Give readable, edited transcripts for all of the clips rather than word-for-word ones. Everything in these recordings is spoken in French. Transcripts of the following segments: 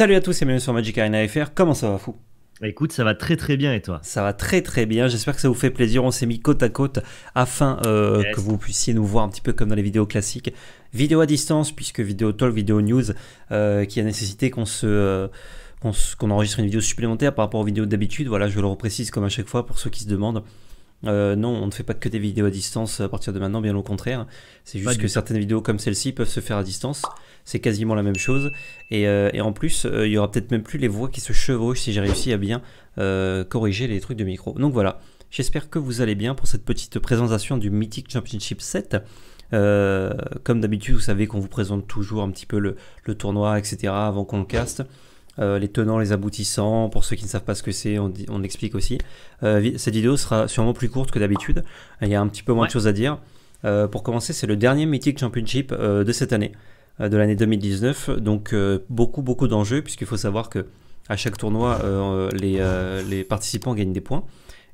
Salut à tous et bienvenue sur Magic Arena FR, comment ça va fou? Écoute, ça va très très bien et toi? Ça va très très bien, j'espère que ça vous fait plaisir, on s'est mis côte à côte afin que vous puissiez nous voir un petit peu comme dans les vidéos classiques. Vidéo à distance puisque vidéo talk, vidéo news qui a nécessité qu'on se... qu'on enregistre une vidéo supplémentaire par rapport aux vidéos d'habitude, voilà, je le reprécise comme à chaque fois pour ceux qui se demandent. Non, on ne fait pas que des vidéos à distance à partir de maintenant, bien au contraire. C'est juste que certaines vidéos comme celle-ci peuvent se faire à distance, c'est quasiment la même chose. Et en plus, il y aura peut-être même plus les voix qui se chevauchent si j'ai réussi à bien corriger les trucs de micro. Donc voilà, j'espère que vous allez bien pour cette petite présentation du Mythic Championship 7. Comme d'habitude, vous savez qu'on vous présente toujours un petit peu le tournoi, etc. avant qu'on le caste. Les tenants, les aboutissants, pour ceux qui ne savent pas ce que c'est, on explique aussi. Cette vidéo sera sûrement plus courte que d'habitude, il y a un petit peu moins de choses à dire. Pour commencer, c'est le dernier Mythic Championship de cette année, de l'année 2019, donc beaucoup d'enjeux, puisqu'il faut savoir que à chaque tournoi, les participants gagnent des points,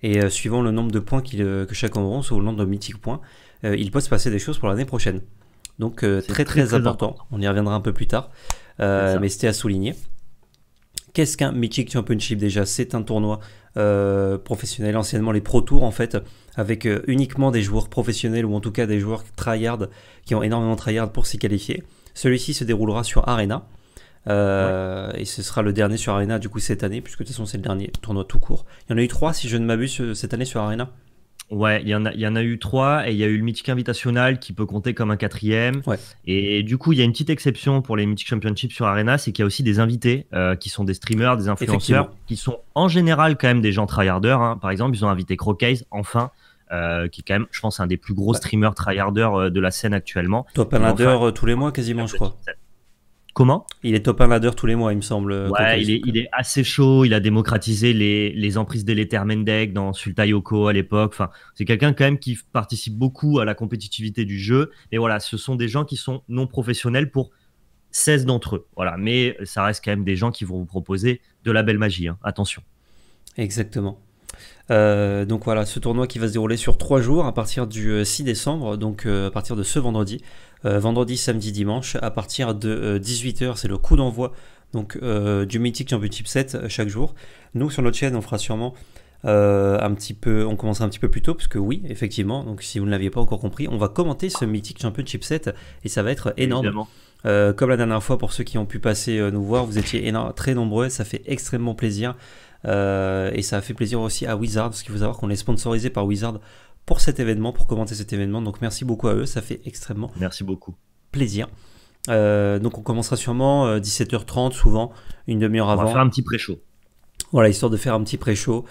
et suivant le nombre de points que chacun auront, ou le nombre de Mythic points, il peut se passer des choses pour l'année prochaine. Donc très important, on y reviendra un peu plus tard, mais c'était à souligner. Qu'est-ce qu'un Mythic Championship déjà? C'est un tournoi professionnel, anciennement les Pro Tours en fait, avec uniquement des joueurs professionnels ou en tout cas des joueurs tryhard qui ont énormément tryhard pour s'y qualifier. Celui-ci se déroulera sur Arena et ce sera le dernier sur Arena du coup cette année, puisque de toute façon c'est le dernier tournoi tout court. Il y en a eu 3 si je ne m'abuse cette année sur Arena. Ouais, il y en a eu 3 et il y a eu le Mythic Invitational qui peut compter comme un 4e. Ouais. Et du coup, il y a une petite exception pour les Mythic Championships sur Arena, c'est qu'il y a aussi des invités qui sont des streamers, des influenceurs, qui sont en général quand même des gens tryharders. Hein. Par exemple, ils ont invité Croquays, enfin, qui est quand même, je pense, un des plus gros streamers tryharders de la scène actuellement. Top 1 ladder enfin, tous les mois quasiment, je crois. Comment? Il est top 1 ladder tous les mois, il me semble. Ouais, il est assez chaud, il a démocratisé les emprises délétères Mendek dans Sulta Yoko à l'époque. Enfin, c'est quelqu'un quand même qui participe beaucoup à la compétitivité du jeu. Mais voilà, ce sont des gens qui sont non professionnels pour 16 d'entre eux. Voilà, mais ça reste quand même des gens qui vont vous proposer de la belle magie, hein. Attention. Exactement. Donc voilà, ce tournoi qui va se dérouler sur 3 jours à partir du 6 décembre, donc à partir de ce vendredi, vendredi, samedi, dimanche, à partir de 18h, c'est le coup d'envoi donc du Mythic Championship 7 chaque jour. Nous sur notre chaîne, on fera sûrement un petit peu, on commence un petit peu plus tôt, parce que oui, effectivement, donc si vous ne l'aviez pas encore compris, on va commenter ce Mythic Championship 7 et ça va être énorme. Comme la dernière fois, pour ceux qui ont pu passer nous voir, vous étiez très nombreux, ça fait extrêmement plaisir. Et ça a fait plaisir aussi à Wizard, parce qu'il faut savoir qu'on est sponsorisé par Wizard pour cet événement, pour commenter cet événement. Donc merci beaucoup à eux, ça fait extrêmement plaisir. Donc on commencera sûrement 17h30, souvent une demi-heure avant. On va faire un petit pré-show. Voilà, histoire de faire un petit pré-show.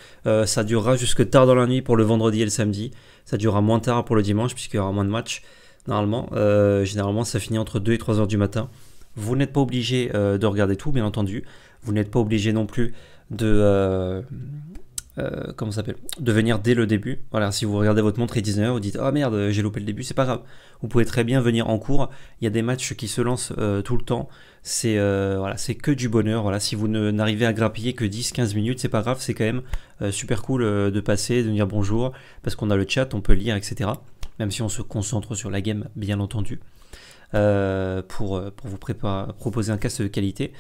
Ça durera jusque tard dans la nuit pour le vendredi et le samedi. Ça durera moins tard pour le dimanche, puisqu'il y aura moins de matchs. Normalement, généralement ça finit entre 2 et 3 heures du matin. Vous n'êtes pas obligé de regarder tout, bien entendu. Vous n'êtes pas obligé non plus de comment ça s'appelle, de venir dès le début. Voilà, si vous regardez votre montre et 19h, vous dites ah merde, j'ai loupé le début, c'est pas grave. Vous pouvez très bien venir en cours. Il y a des matchs qui se lancent tout le temps. C'est voilà, c'est que du bonheur. Voilà, si vous n'arrivez à grappiller que 10-15 minutes, c'est pas grave. C'est quand même super cool de passer, de dire bonjour, parce qu'on a le chat, on peut lire, etc. Même si on se concentre sur la game, bien entendu, pour vous proposer un cast de qualité.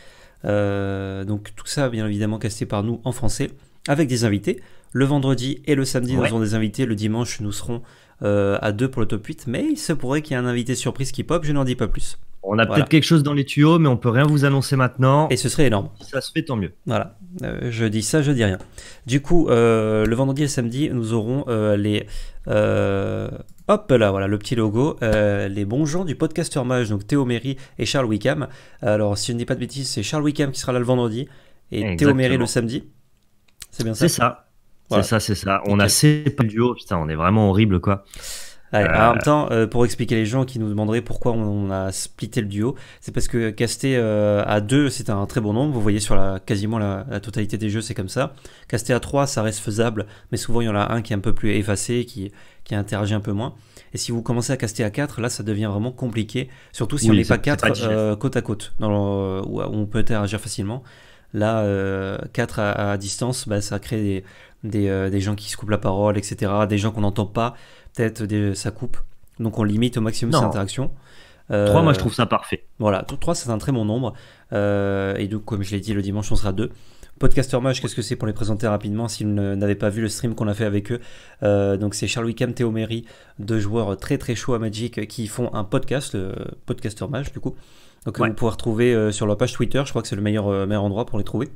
Donc tout ça bien évidemment casté par nous en français avec des invités. Le vendredi et le samedi nous aurons des invités. Le dimanche nous serons à 2 pour le top 8, mais il se pourrait qu'il y ait un invité surprise qui pop, je n'en dis pas plus. On a peut-être quelque chose dans les tuyaux, mais on peut rien vous annoncer maintenant. Et ce serait énorme. Si ça se fait, tant mieux. Voilà, je dis ça, je dis rien. Du coup, le vendredi et le samedi, nous aurons les... hop là, voilà le petit logo. Les bons gens du Podcasteur Mage, donc Théo Méry et Charles Wickham. Alors, si je ne dis pas de bêtises, c'est Charles Wickham qui sera là le vendredi et Théo Méry le samedi. C'est bien ça? C'est ça. Voilà. C'est ça, c'est ça. On a séparé le duo, putain, on est vraiment horrible, quoi. Allez, en même temps, pour expliquer les gens qui nous demanderaient pourquoi on a splitté le duo, c'est parce que caster à 2, c'est un très bon nombre. Vous voyez sur quasiment la totalité des jeux, c'est comme ça. Caster à 3, ça reste faisable, mais souvent il y en a un qui est un peu plus effacé, qui interagit un peu moins. Et si vous commencez à caster à 4, là ça devient vraiment compliqué, surtout si on n'est pas 4 côte à côte, où on peut interagir facilement. Là, 4 à distance, bah, ça crée des gens qui se coupent la parole, etc. Des gens qu'on n'entend pas, peut-être ça coupe. Donc on limite au maximum cette interaction. 3, moi je trouve ça parfait. Voilà, 3 c'est un très bon nombre. Et donc, comme je l'ai dit, le dimanche on sera 2. Podcasteur Mage, qu'est-ce que c'est pour les présenter rapidement s'ils n'avaient pas vu le stream qu'on a fait avec eux? Donc c'est Charles Wickham, Théo Méry, deux joueurs très très chauds à Magic qui font un podcast, le Podcasteur Mage du coup. Donc vous pouvez retrouver sur leur page Twitter, je crois que c'est le meilleur endroit pour les trouver.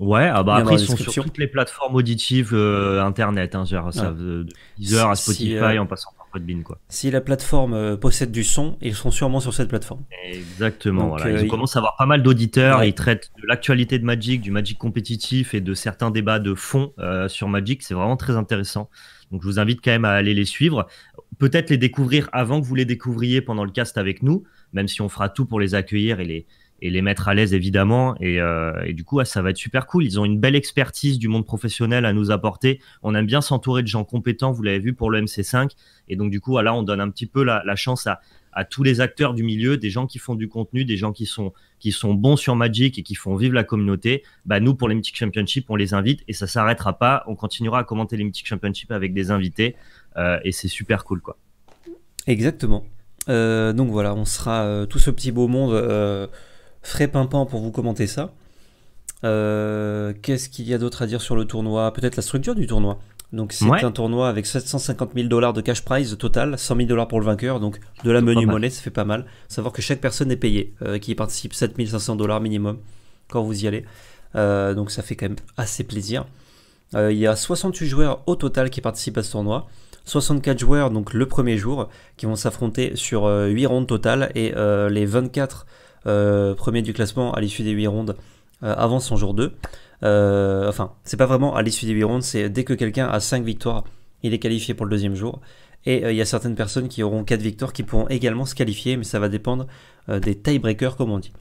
Ouais, ah bah après ils sont sur toutes les plateformes auditives internet, hein, genre ça, de Deezer à Spotify en passant par Podbean quoi. Si la plateforme possède du son, ils seront sûrement sur cette plateforme. Exactement, donc, voilà. Ils commencent à avoir pas mal d'auditeurs et ils traitent de l'actualité de Magic, du Magic compétitif et de certains débats de fond sur Magic, c'est vraiment très intéressant. Donc je vous invite quand même à aller les suivre, peut-être les découvrir avant que vous les découvriez pendant le cast avec nous, même si on fera tout pour les accueillir et les mettre à l'aise évidemment et du coup ça va être super cool. Ils ont une belle expertise du monde professionnel à nous apporter, on aime bien s'entourer de gens compétents, vous l'avez vu pour le MC5, et donc du coup là on donne un petit peu la chance à tous les acteurs du milieu, des gens qui font du contenu, des gens qui sont bons sur Magic et qui font vivre la communauté. Bah nous pour les Mythic Championship on les invite et ça s'arrêtera pas, on continuera à commenter les Mythic Championship avec des invités et c'est super cool quoi. Exactement, donc voilà on sera tout ce petit beau monde frais pimpant pour vous commenter ça. Qu'est-ce qu'il y a d'autre à dire sur le tournoi? Peut-être la structure du tournoi. Donc c'est un tournoi avec 750 000 $ de cash prize total, 100 000 $ pour le vainqueur, donc de la menu monnaie, ça fait pas mal. Savoir que chaque personne est payée, qui y participe, 7 500 $ minimum quand vous y allez. Donc ça fait quand même assez plaisir. Il y a 68 joueurs au total qui participent à ce tournoi. 64 joueurs donc le premier jour qui vont s'affronter sur 8 rondes totales et les 24 premier du classement à l'issue des 8 rondes avant son jour 2. Enfin, c'est pas vraiment à l'issue des 8 rondes, c'est dès que quelqu'un a 5 victoires, il est qualifié pour le deuxième jour. Et il y a certaines personnes qui auront 4 victoires qui pourront également se qualifier, mais ça va dépendre des tiebreakers, comme on dit.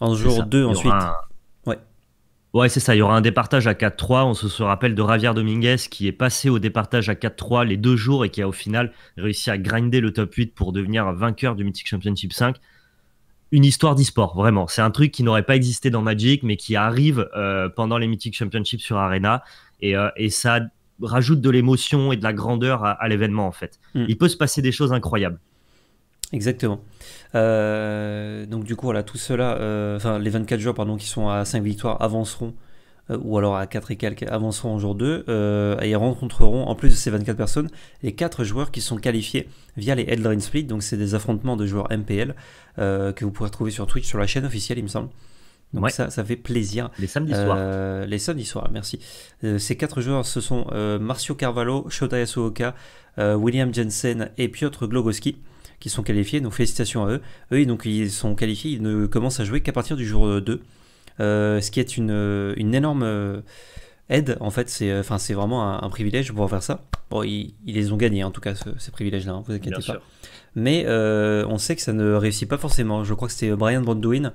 En jour 2, ensuite. Ouais, c'est ça, il y aura un départage à 4-3. On se rappelle de Javier Dominguez qui est passé au départage à 4-3 les deux jours et qui a au final réussi à grinder le top 8 pour devenir vainqueur du Mythic Championship 5. Une histoire d'e-sport, vraiment. C'est un truc qui n'aurait pas existé dans Magic, mais qui arrive pendant les Mythic Championships sur Arena. Et ça rajoute de l'émotion et de la grandeur à l'événement, en fait. Il peut se passer des choses incroyables. Exactement. Donc, du coup, voilà, tout cela, enfin, les 24 joueurs pardon, qui sont à 5 victoires avanceront, ou alors à 4 et quelques, avanceront en jour 2. Et rencontreront, en plus de ces 24 personnes, les 4 joueurs qui sont qualifiés via les Headline Split. Donc, c'est des affrontements de joueurs MPL que vous pourrez retrouver sur Twitch, sur la chaîne officielle, il me semble. Donc, ça fait plaisir. Les samedis soirs. Les samedis soirs, merci. Ces 4 joueurs, ce sont Marcio Carvalho, Shota Yasuoka, William Jensen et Piotr Głogowski qui sont qualifiés. Donc, félicitations à eux. Eux, donc, ils sont qualifiés. Ils ne commencent à jouer qu'à partir du jour 2. Ce qui est une énorme aide en fait, c'est vraiment un privilège de pouvoir faire ça. Bon, ils les ont gagnés en tout cas ces privilèges là, hein, vous inquiétez pas. Mais on sait que ça ne réussit pas forcément. Je crois que c'était Brian Brandwin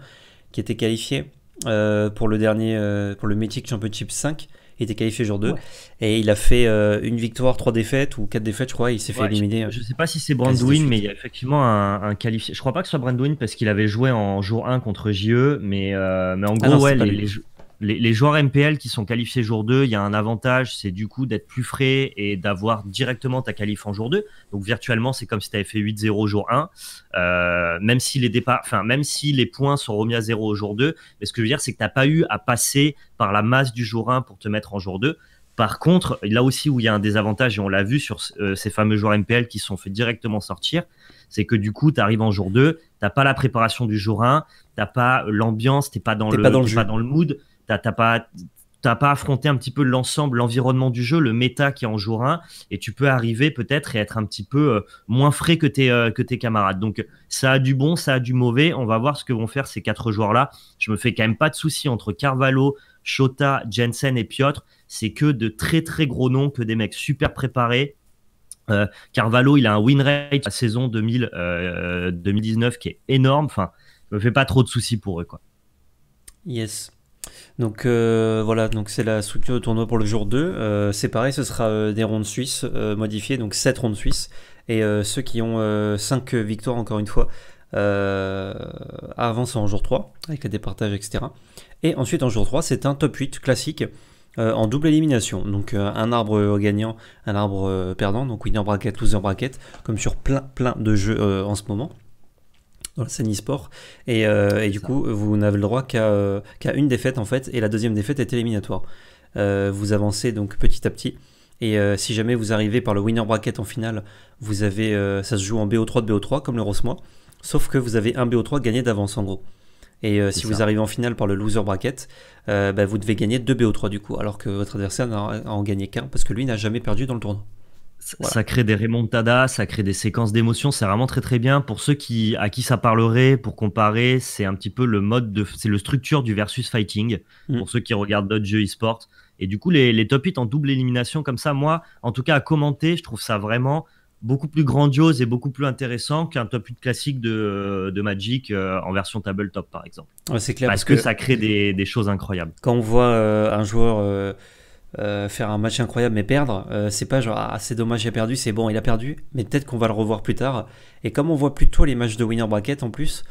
qui était qualifié pour le Mythic Championship 5, il était qualifié jour 2 et il a fait une victoire, 3 défaites ou 4 défaites je crois, il s'est fait éliminer. Je sais pas si c'est Brandwin mais il y a effectivement un qualifié, je crois pas que ce soit Brandwin parce qu'il avait joué en jour 1 contre JE mais en gros les joueurs MPL qui sont qualifiés jour 2, il y a un avantage, c'est du coup d'être plus frais et d'avoir directement ta qualif en jour 2. Donc virtuellement, c'est comme si tu avais fait 8-0 jour 1, même si les points sont remis à 0 au jour 2. Mais ce que je veux dire, c'est que tu n'as pas eu à passer par la masse du jour 1 pour te mettre en jour 2. Par contre, là aussi où il y a un désavantage, et on l'a vu sur ces fameux joueurs MPL qui se sont fait directement sortir, c'est que du coup, tu arrives en jour 2, tu n'as pas la préparation du jour 1, tu n'as pas l'ambiance, tu n'es pas dans le mood. T'as pas affronté un petit peu l'ensemble, l'environnement du jeu, le méta qui est en jour 1, et tu peux arriver peut-être et être un petit peu moins frais que tes camarades. Donc ça a du bon, ça a du mauvais. On va voir ce que vont faire ces 4 joueurs-là. Je me fais quand même pas de soucis entre Carvalho, Shota, Jensen et Piotr. C'est que de très très gros noms, que des mecs super préparés. Carvalho, il a un win rate la saison 2019 qui est énorme. Enfin, je me fais pas trop de soucis pour eux, quoi. Yes. Donc voilà, donc c'est la structure de tournoi pour le jour 2. C'est pareil, ce sera des rondes suisses modifiées, donc 7 rondes suisses. Et ceux qui ont 5 victoires, encore une fois, avancent en jour 3, avec les départages, etc. Et ensuite, en jour 3, c'est un top 8 classique en double élimination. Donc un arbre gagnant, un arbre perdant, donc winner bracket, loser bracket, comme sur plein de jeux en ce moment. dans la scène e-sport, et du coup vous n'avez le droit qu'à une défaite en fait, et la deuxième défaite est éliminatoire. Vous avancez donc petit à petit, et si jamais vous arrivez par le winner bracket en finale, vous avez, ça se joue en BO3 de BO3 comme le Rosmois, sauf que vous avez un BO3 gagné d'avance en gros. Et si vous arrivez en finale par le loser bracket, bah, vous devez gagner 2 BO3 du coup, alors que votre adversaire n'a en gagné qu'un, parce que lui n'a jamais perdu dans le tournoi. Voilà. Ça crée des remontadas, ça crée des séquences d'émotions, c'est vraiment très très bien. Pour ceux à qui ça parlerait, pour comparer, c'est un petit peu le mode, c'est le structure du versus fighting, pour ceux qui regardent d'autres jeux e-sport. Et du coup, les top 8 en double élimination comme ça, moi, en tout cas à commenter, je trouve ça vraiment beaucoup plus grandiose et beaucoup plus intéressant qu'un top 8 classique de Magic en version tabletop par exemple. Ouais, c'est clair, parce que ça crée des choses incroyables. Quand on voit un joueur... faire un match incroyable mais perdre, c'est pas genre ah, c'est dommage, il a perdu, c'est bon, il a perdu, mais peut-être qu'on va le revoir plus tard. Et comme on voit plutôt les matchs de winner bracket en plus,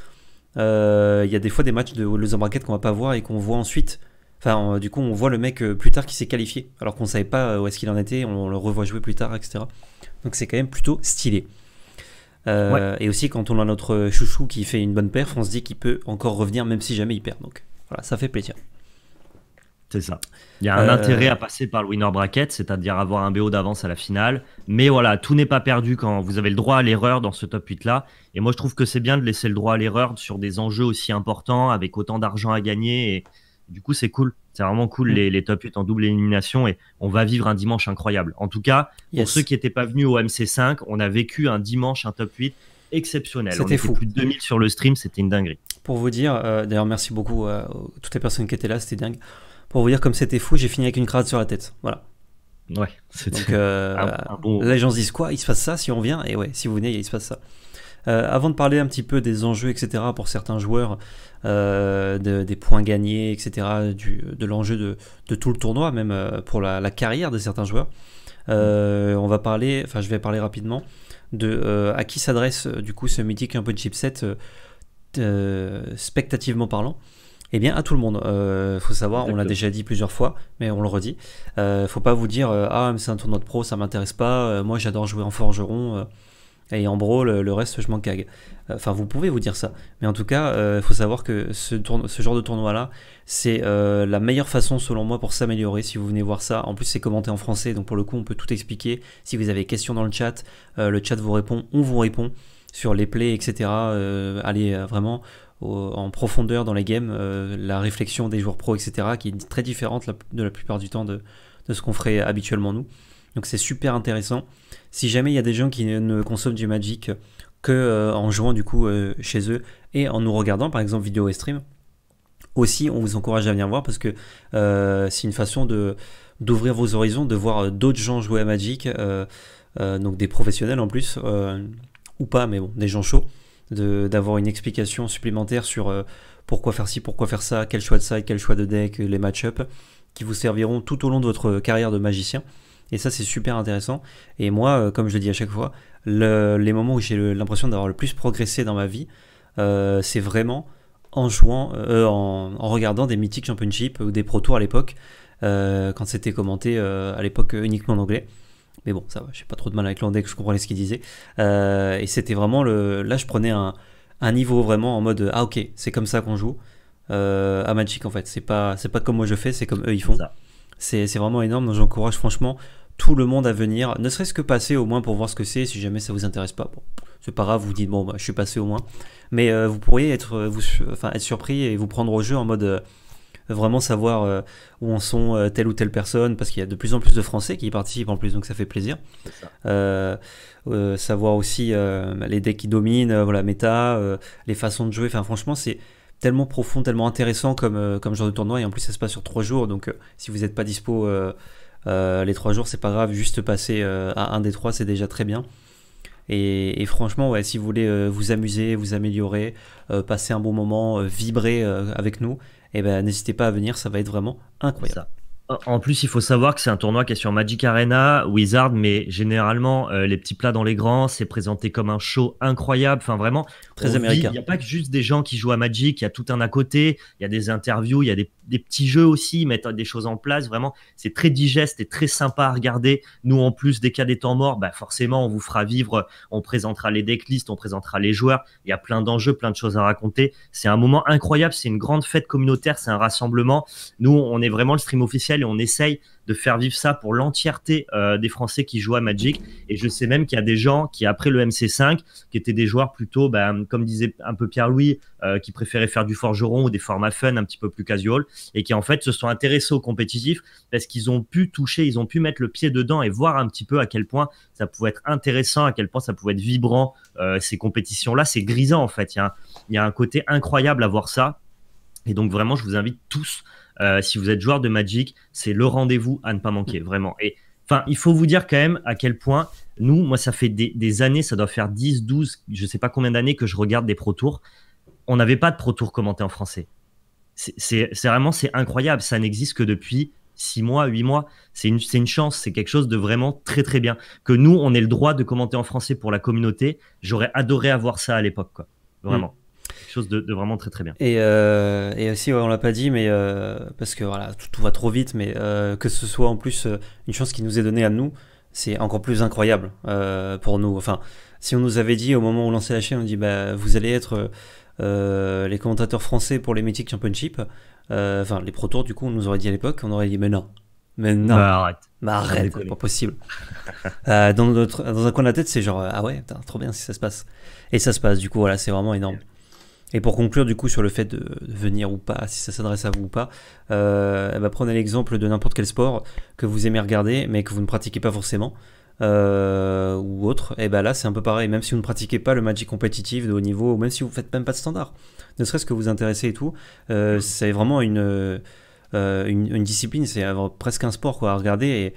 il y a des fois des matchs de loser bracket qu'on va pas voir et qu'on voit ensuite. Enfin, du coup, on voit le mec plus tard qui s'est qualifié alors qu'on savait pas où est-ce qu'il en était, on le revoit jouer plus tard, etc. Donc c'est quand même plutôt stylé. Ouais. Et aussi, quand on a notre chouchou qui fait une bonne perf, on se dit qu'il peut encore revenir même si jamais il perd. Donc voilà, ça fait plaisir. C'est ça. Il y a un intérêt à passer par le winner bracket, c'est-à-dire avoir un BO d'avance à la finale. Mais voilà, tout n'est pas perdu quand vous avez le droit à l'erreur dans ce top 8-là. Et moi, je trouve que c'est bien de laisser le droit à l'erreur sur des enjeux aussi importants, avec autant d'argent à gagner. Et du coup, c'est cool. C'est vraiment cool, les top 8 en double élimination. Et on va vivre un dimanche incroyable. En tout cas, pour ceux qui n'étaient pas venus au MC5, on a vécu un dimanche, un top 8 exceptionnel. C'était fou. Plus de 2000 sur le stream, c'était une dinguerie. Pour vous dire, d'ailleurs, merci beaucoup à toutes les personnes qui étaient là, c'était dingue. Pour vous dire comme c'était fou, j'ai fini avec une crade sur la tête. Voilà. Ouais. Donc bon... les gens se disent quoi, il se passe ça si on vient. Et ouais, si vous venez, il se passe ça. Avant de parler un petit peu des enjeux, etc. pour certains joueurs, des points gagnés, etc. De l'enjeu de tout le tournoi, même pour la carrière de certains joueurs. On va parler, enfin je vais parler rapidement de à qui s'adresse du coup ce mythique un peu de chipset spectativement parlant. Eh bien, à tout le monde. Faut savoir, on l'a déjà dit plusieurs fois, mais on le redit. Faut pas vous dire ah, mais c'est un tournoi de pro, ça m'intéresse pas. Moi, j'adore jouer en forgeron et en brawl. Le reste, je m'en cague. Enfin, vous pouvez vous dire ça, mais en tout cas, faut savoir que ce genre de tournoi-là, c'est la meilleure façon, selon moi, pour s'améliorer. Si vous venez voir ça, en plus, c'est commenté en français, donc pour le coup, on peut tout expliquer. Si vous avez des questions dans le chat vous répond, on vous répond sur les plays, etc. Allez vraiment en profondeur dans les games, la réflexion des joueurs pro, etc., qui est très différente de la plupart du temps de ce qu'on ferait habituellement nous. Donc c'est super intéressant. Si jamais il y a des gens qui ne consomment du Magic que en jouant du coup chez eux et en nous regardant par exemple vidéo et stream, aussi on vous encourage à venir voir parce que c'est une façon d'ouvrir vos horizons, de voir d'autres gens jouer à Magic, donc des professionnels en plus, ou pas, mais bon, des gens chauds, d'avoir une explication supplémentaire sur pourquoi faire ci, pourquoi faire ça, quel choix de side, quel choix de deck, les match-up qui vous serviront tout au long de votre carrière de magicien. Et ça, c'est super intéressant. Et moi, comme je le dis à chaque fois, les moments où j'ai l'impression d'avoir le plus progressé dans ma vie, c'est vraiment en jouant, en regardant des Mythic Championship ou des Pro Tours à l'époque, quand c'était commenté à l'époque uniquement en anglais. Mais bon, ça va, j'ai pas trop de mal avec l'anglais, je comprenais ce qu'il disait. Et c'était vraiment là, je prenais un niveau vraiment en mode ah, ok, c'est comme ça qu'on joue à Magic en fait. C'est pas comme moi je fais, c'est comme eux ils font. C'est vraiment énorme. Donc j'encourage franchement tout le monde à venir, ne serait-ce que passer au moins pour voir ce que c'est. Si jamais ça vous intéresse pas, bon, c'est pas grave, vous dites bon, bah, je suis passé au moins. Mais vous pourriez être surpris et vous prendre au jeu en mode. Vraiment savoir où en sont telle ou telle personne, parce qu'il y a de plus en plus de Français qui y participent en plus, donc ça fait plaisir. Savoir aussi les decks qui dominent, voilà, méta, les façons de jouer. Enfin, franchement, c'est tellement profond, tellement intéressant comme genre de tournoi, et en plus ça se passe sur 3 jours, donc si vous n'êtes pas dispo les 3 jours, c'est pas grave, juste passer à un des 3, c'est déjà très bien. Et franchement, ouais, si vous voulez vous amuser, vous améliorer, passer un bon moment, vibrer avec nous, et ben n'hésitez pas à venir, ça va être vraiment incroyable. En plus, il faut savoir que c'est un tournoi qui est sur Magic Arena, Wizard, mais généralement, les petits plats dans les grands, c'est présenté comme un show incroyable. Enfin, vraiment, très américain. Il n'y a pas que juste des gens qui jouent à Magic, il y a tout un à côté, il y a des interviews, il y a des petits jeux aussi, mettre des choses en place. Vraiment, c'est très digeste et très sympa à regarder. Nous, en plus, dès qu'il y a des temps morts, bah, forcément, on vous fera vivre, on présentera les decklists, on présentera les joueurs. Il y a plein d'enjeux, plein de choses à raconter. C'est un moment incroyable, c'est une grande fête communautaire, c'est un rassemblement. Nous, on est vraiment le stream officiel. Et on essaye de faire vivre ça pour l'entièreté des Français qui jouent à Magic. Et je sais même qu'il y a des gens qui, après le MC5, qui étaient des joueurs plutôt, bah, comme disait un peu Pierre-Louis, qui préféraient faire du forgeron ou des formats fun un petit peu plus casual, et qui en fait se sont intéressés au compétitif parce qu'ils ont pu toucher, ils ont pu mettre le pied dedans et voir un petit peu à quel point ça pouvait être intéressant, à quel point ça pouvait être vibrant. Ces compétitions-là, c'est grisant en fait. Il y a un côté incroyable à voir ça. Et donc vraiment, je vous invite tous, si vous êtes joueur de Magic, c'est le rendez-vous à ne pas manquer, vraiment. Et enfin, il faut vous dire quand même à quel point, nous, moi, ça fait des années, ça doit faire 10, 12, je ne sais pas combien d'années que je regarde des Pro Tours. On n'avait pas de Pro Tours commentés en français. C'est vraiment, c'est incroyable. Ça n'existe que depuis 6 mois, 8 mois. C'est une chance, c'est quelque chose de vraiment très, très bien. Que nous, on ait le droit de commenter en français pour la communauté. J'aurais adoré avoir ça à l'époque, quoi. Vraiment. Quelque chose de vraiment très très bien. Et aussi, ouais, on l'a pas dit, mais parce que voilà, tout va trop vite, mais que ce soit en plus une chance qui nous est donnée à nous, c'est encore plus incroyable pour nous. Enfin, si on nous avait dit au moment où on lançait la chaîne, on dit bah, vous allez être les commentateurs français pour les Mythic Championship, enfin les Pro Tours, du coup, on nous aurait dit à l'époque, on aurait dit mais non, bah, arrête, c'est pas possible. Dans un coin de la tête, c'est genre ah ouais, putain, trop bien si ça se passe. Et ça se passe, du coup, voilà, c'est vraiment énorme. Et pour conclure du coup sur le fait de venir ou pas, si ça s'adresse à vous ou pas, bah, prenez l'exemple de n'importe quel sport que vous aimez regarder mais que vous ne pratiquez pas forcément ou autre, et bah là c'est un peu pareil, même si vous ne pratiquez pas le Magic compétitif de haut niveau, ou même si vous ne faites même pas de standard, ne serait-ce que vous intéressez et tout, c'est vraiment une discipline, c'est presque un sport quoi, à regarder.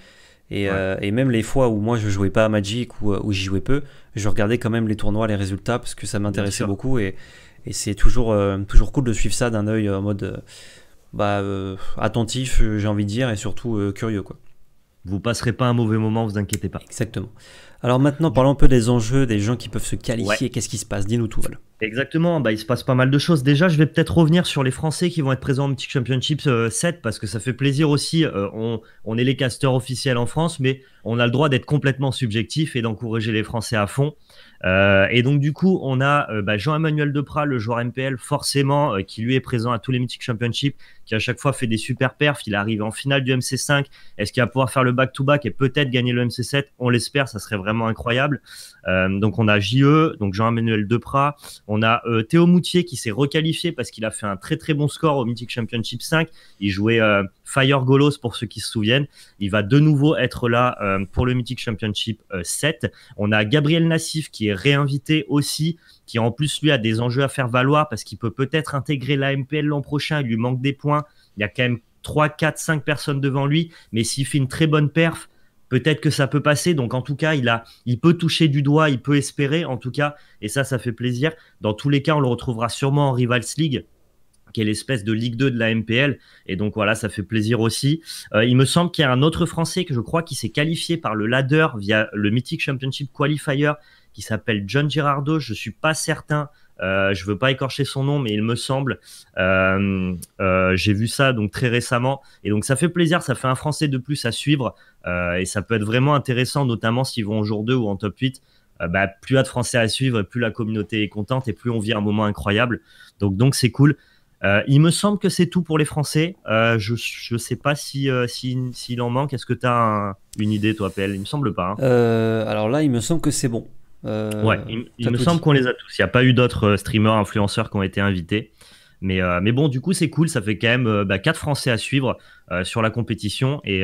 Et même les fois où moi je jouais pas à Magic ou où j'y jouais peu, je regardais quand même les tournois, les résultats parce que ça m'intéressait beaucoup. Et c'est toujours cool de suivre ça d'un œil en mode attentif, j'ai envie de dire, et surtout curieux, quoi. Vous passerez pas un mauvais moment, vous inquiétez pas. Exactement. Alors maintenant, parlons un peu des enjeux, des gens qui peuvent se qualifier. Ouais. Qu'est-ce qui se passe? Dis-nous tout. Voilà. Exactement, bah, il se passe pas mal de choses. Déjà, je vais peut-être revenir sur les Français qui vont être présents au Mythic Championship 7 parce que ça fait plaisir aussi. On est les casteurs officiels en France, mais on a le droit d'être complètement subjectif et d'encourager les Français à fond. Et donc, du coup, on a Jean-Emmanuel Deprat, le joueur MPL, forcément, qui lui est présent à tous les Mythic Championship, qui à chaque fois fait des super perfs. Il arrive en finale du MC5. Est-ce qu'il va pouvoir faire le back-to-back et peut-être gagner le MC7? On l'espère, ça serait vraiment incroyable. Donc, on a JE, donc Jean-Emmanuel Deprat. On a Théo Moutier qui s'est requalifié parce qu'il a fait un très très bon score au Mythic Championship 5. Il jouait Fire Golos pour ceux qui se souviennent. Il va de nouveau être là pour le Mythic Championship 7. On a Gabriel Nassif qui est réinvité aussi, qui en plus lui a des enjeux à faire valoir parce qu'il peut peut-être intégrer la MPL l'an prochain. Il lui manque des points. Il y a quand même 3, 4, 5 personnes devant lui. Mais s'il fait une très bonne perf, peut-être que ça peut passer, donc en tout cas, il peut toucher du doigt, il peut espérer en tout cas, et ça fait plaisir. Dans tous les cas, on le retrouvera sûrement en Rivals League, qui est l'espèce de Ligue 2 de la MPL, et donc voilà, ça fait plaisir aussi. Il me semble qu'il y a un autre Français que je crois qui s'est qualifié par le ladder via le Mythic Championship Qualifier, qui s'appelle John Girardot, je ne suis pas certain. Je veux pas écorcher son nom, mais il me semble, j'ai vu ça donc très récemment, et donc ça fait plaisir, ça fait un Français de plus à suivre, et ça peut être vraiment intéressant, notamment s'ils vont en jour 2 ou en top 8, plus il y a de Français à suivre, plus la communauté est contente, et plus on vit un moment incroyable, donc c'est cool. Il me semble que c'est tout pour les Français. Je sais pas s'il en manque. Est-ce que tu as une idée, toi, PL? Il me semble pas, hein. Alors là, il me semble que c'est bon. Ouais, il me semble qu'on les a tous. Il n'y a pas eu d'autres streamers, influenceurs qui ont été invités. Mais bon, du coup, c'est cool. Ça fait quand même 4 Français à suivre sur la compétition. Et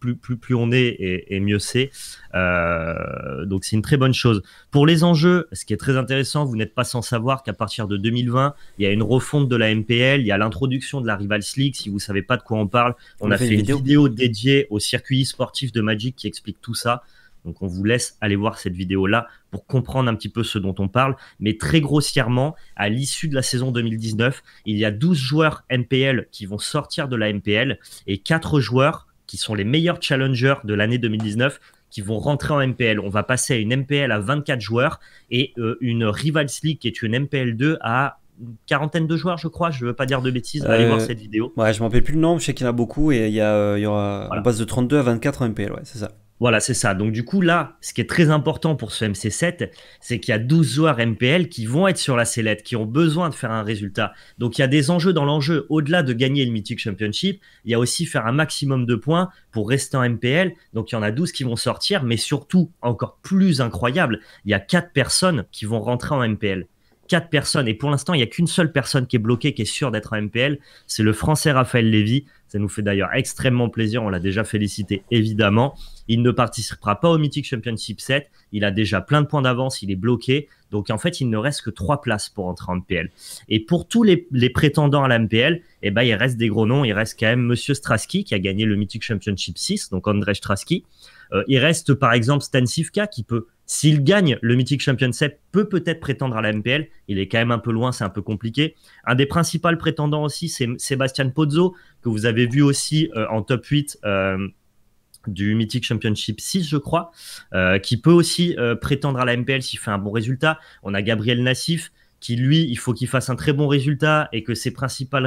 plus on est et mieux c'est. Donc, c'est une très bonne chose. Pour les enjeux, ce qui est très intéressant, vous n'êtes pas sans savoir qu'à partir de 2020, il y a une refonte de la MPL. Il y a l'introduction de la Rivals League. Si vous ne savez pas de quoi on parle, on a fait une vidéo dédiée au circuit sportif de Magic qui explique tout ça. Donc on vous laisse aller voir cette vidéo-là pour comprendre un petit peu ce dont on parle. Mais très grossièrement, à l'issue de la saison 2019, il y a 12 joueurs MPL qui vont sortir de la MPL et 4 joueurs qui sont les meilleurs challengers de l'année 2019 qui vont rentrer en MPL. On va passer à une MPL à 24 joueurs et une Rivals League qui est une MPL 2 à une quarantaine de joueurs, je crois. Je ne veux pas dire de bêtises. Allez voir cette vidéo. Ouais, je ne m'en rappelle plus le nombre. Je sais qu'il y en a beaucoup et il y aura voilà. On passe de 32 à 24 en MPL. Ouais, c'est ça. Voilà, c'est ça. Donc du coup, là, ce qui est très important pour ce MC7, c'est qu'il y a 12 joueurs MPL qui vont être sur la sellette, qui ont besoin de faire un résultat. Donc il y a des enjeux dans l'enjeu. Au-delà de gagner le Mythic Championship, il y a aussi faire un maximum de points pour rester en MPL. Donc il y en a 12 qui vont sortir, mais surtout, encore plus incroyable, il y a 4 personnes qui vont rentrer en MPL. 4 personnes, et pour l'instant il n'y a qu'une seule personne qui est bloquée, qui est sûre d'être en MPL, c'est le Français Raphaël Lévy. Ça nous fait d'ailleurs extrêmement plaisir, on l'a déjà félicité évidemment. Il ne participera pas au Mythic Championship 7, il a déjà plein de points d'avance, il est bloqué, donc en fait il ne reste que 3 places pour entrer en MPL. Et pour tous les prétendants à la MPL, eh ben, il reste des gros noms, il reste quand même Monsieur Stráský qui a gagné le Mythic Championship 6, donc Ondřej Stráský. Il reste par exemple Stan Cifka qui peut, s'il gagne le Mythic Championship, peut peut-être prétendre à la MPL. Il est quand même un peu loin, c'est un peu compliqué. Un des principaux prétendants aussi, c'est Sébastien Pozzo, que vous avez vu aussi en top 8 du Mythic Championship 6, je crois, qui peut aussi prétendre à la MPL s'il fait un bon résultat. On a Gabriel Nassif, qui lui, il faut qu'il fasse un très bon résultat et que ses principaux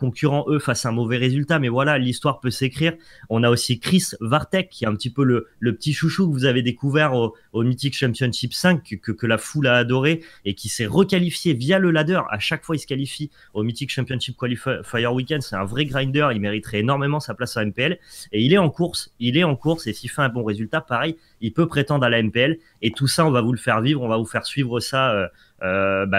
concurrents, eux, fassent un mauvais résultat. Mais voilà, l'histoire peut s'écrire. On a aussi Chris Vartek, qui est un petit peu le petit chouchou que vous avez découvert au Mythic Championship 5, que la foule a adoré et qui s'est requalifié via le ladder. À chaque fois, il se qualifie au Mythic Championship Qualifier Weekend. C'est un vrai grinder. Il mériterait énormément sa place à MPL. Et il est en course. Il est en course. Et s'il fait un bon résultat, pareil, il peut prétendre à la MPL. Et tout ça, on va vous le faire vivre. On va vous faire suivre ça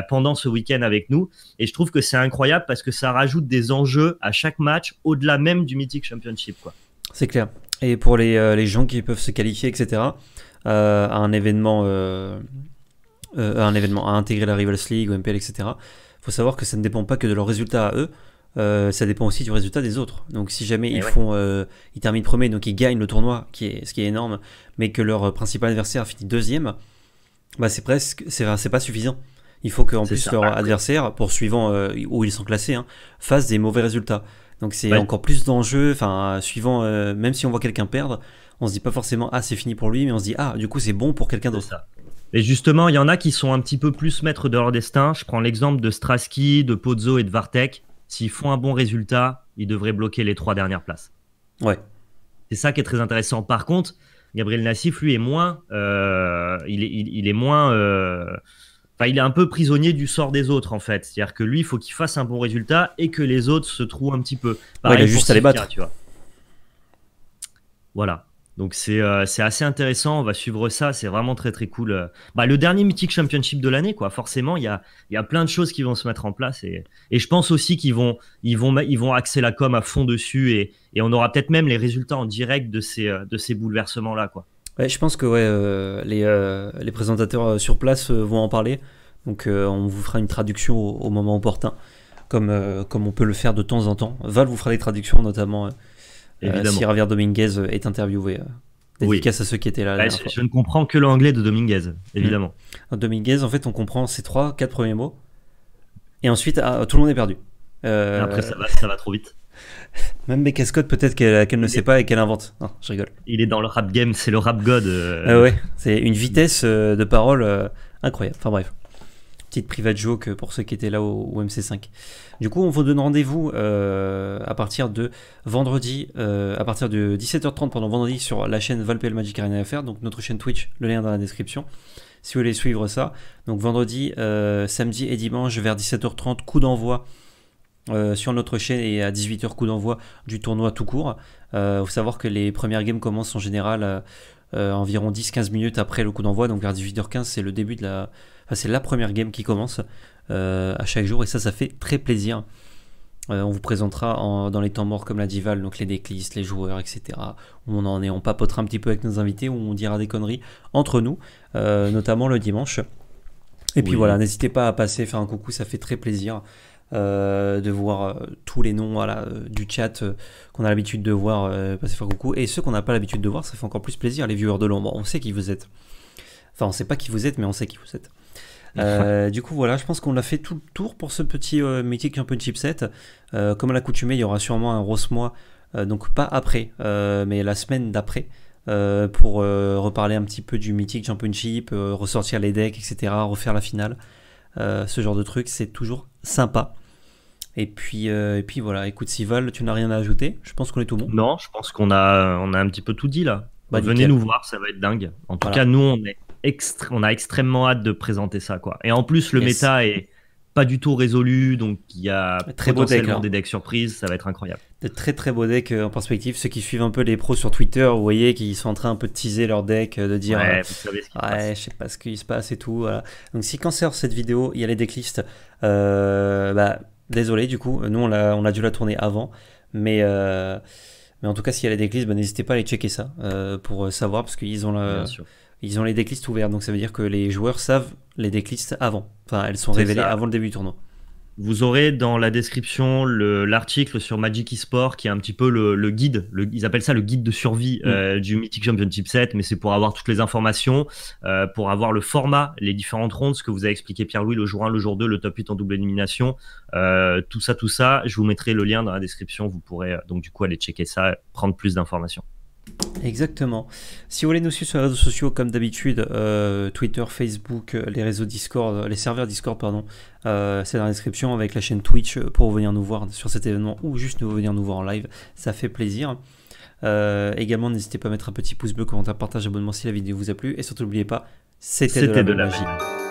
pendant ce week-end avec nous, et je trouve que c'est incroyable parce que ça rajoute des enjeux à chaque match au-delà même du Mythic Championship, quoi. C'est clair. Et pour les gens qui peuvent se qualifier, etc., à intégrer la Rivals League ou MPL, etc., il faut savoir que ça ne dépend pas que de leurs résultats à eux, ça dépend aussi du résultat des autres. Donc si jamais ils terminent premier, donc ils gagnent le tournoi, ce qui est énorme, mais que leur principal adversaire finit deuxième, bah c'est pas suffisant. Il faut qu'en plus leur adversaire, poursuivant où ils sont classés, hein, fasse des mauvais résultats. Donc c'est encore plus d'enjeux. Enfin, suivant, même si on voit quelqu'un perdre, on se dit pas forcément ah c'est fini pour lui, mais on se dit ah du coup c'est bon pour quelqu'un d'autre. Et justement, il y en a qui sont un petit peu plus maîtres de leur destin. Je prends l'exemple de Stráský, de Pozzo et de Vartek. S'ils font un bon résultat, ils devraient bloquer les 3 dernières places. Ouais. C'est ça qui est très intéressant. Par contre, Gabriel Nassif, lui, est moins. Il est un peu prisonnier du sort des autres, en fait. C'est-à-dire que lui, il faut qu'il fasse un bon résultat et que les autres se trouvent un petit peu. Pareil, il a juste à les battre. Tu vois. Voilà. Donc, c'est assez intéressant. On va suivre ça. C'est vraiment très, très cool. Le dernier Mythic Championship de l'année, quoi. Forcément, il y a plein de choses qui vont se mettre en place. Et je pense aussi qu'ils vont axer la com à fond dessus. Et on aura peut-être même les résultats en direct de ces bouleversements-là, quoi. Ouais, je pense que les présentateurs sur place vont en parler. Donc, on vous fera une traduction au moment opportun, comme on peut le faire de temps en temps. Val vous fera des traductions, notamment si Javier Dominguez est interviewé. Dédicace à ceux qui étaient là. Je ne comprends que l'anglais de Dominguez, évidemment. Dominguez, en fait, on comprend ses 3-4 premiers mots. Et ensuite, tout le monde est perdu. Et après, ça va trop vite. Même mes cascottes, peut-être qu'elle ne sait pas et qu'elle invente. Non, je rigole. Il est dans le rap game, c'est le rap god. C'est une vitesse de parole incroyable. Enfin bref, petite private joke pour ceux qui étaient là au MC5. Du coup, on vous donne rendez-vous à partir de vendredi, à partir de 17h30 pendant vendredi sur la chaîne ValPL Magic Arena FR, donc notre chaîne Twitch, le lien dans la description. Si vous voulez suivre ça, donc vendredi, samedi et dimanche vers 17h30, coup d'envoi. Sur notre chaîne et à 18h coup d'envoi du tournoi tout court. Faut savoir que les premières games commencent en général environ 10-15 minutes après le coup d'envoi, donc vers 18h15 c'est le début de la première game qui commence à chaque jour, et ça fait très plaisir. On vous présentera dans les temps morts, comme la Dival, donc les decklists, les joueurs, etc. Où on en est, on papotera un petit peu avec nos invités, où on dira des conneries entre nous, notamment le dimanche. Et puis voilà, n'hésitez pas à passer, faire un coucou, ça fait très plaisir. de voir tous les noms voilà, du chat qu'on a l'habitude de voir passer faire coucou, et ceux qu'on n'a pas l'habitude de voir, ça fait encore plus plaisir, les viewers de l'ombre. On sait qui vous êtes. Enfin, on sait pas qui vous êtes, mais on sait qui vous êtes. Du coup, voilà, je pense qu'on l'a fait tout le tour pour ce petit Mythic Championship 7. Comme à l'accoutumée, il y aura sûrement un Rosmois, donc pas après, mais la semaine d'après, pour reparler un petit peu du Mythic Championship, ressortir les decks, etc., refaire la finale. Ce genre de truc, c'est toujours sympa. Et puis voilà, écoute, Sival, tu n'as rien à ajouter? Je pense qu'on est tout bon. Non, je pense qu'on a, un petit peu tout dit là. Bah, venez nickel. Nous voir, ça va être dingue. En tout cas, nous, on a extrêmement hâte de présenter ça, quoi. Et en plus, le méta est pas du tout résolu, donc il y a très potentiellement des decks surprises, ça va être incroyable. De très très beaux decks en perspective. Ceux qui suivent un peu les pros sur Twitter, vous voyez qu'ils sont en train un peu de teaser leur deck, de dire ouais, vous savez ce qui je sais pas ce qui se passe et tout. Voilà. Donc si quand sort cette vidéo, il y a les decklists. Bah, désolé, du coup, nous on a dû la tourner avant, mais en tout cas, s'il y a les decklists, bah, n'hésitez pas à aller checker ça pour savoir, parce qu'ils ont la... Ils ont les decklists ouverts, donc ça veut dire que les joueurs savent les decklists avant. Enfin, elles sont révélées avant le début du tournoi. Vous aurez dans la description l'article sur Magic eSport qui est un petit peu le guide. Ils appellent ça le guide de survie du Mythic Championship 7, mais c'est pour avoir toutes les informations, pour avoir le format, les différentes rondes, ce que vous a expliqué Pierre-Louis, le jour 1, le jour 2, le top 8 en double élimination, tout ça. Je vous mettrai le lien dans la description. Vous pourrez donc du coup aller checker ça, prendre plus d'informations. Exactement. Si vous voulez nous suivre sur les réseaux sociaux comme d'habitude, Twitter, Facebook, les réseaux Discord, les serveurs Discord pardon, c'est dans la description avec la chaîne Twitch pour venir nous voir sur cet événement ou juste nous venir nous voir en live, ça fait plaisir. Également n'hésitez pas à mettre un petit pouce bleu, commentaire, partage, abonnement si la vidéo vous a plu et surtout n'oubliez pas, c'était de la magie.